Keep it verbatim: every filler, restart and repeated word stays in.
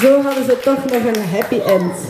Zo hadden ze toch nog een happy end.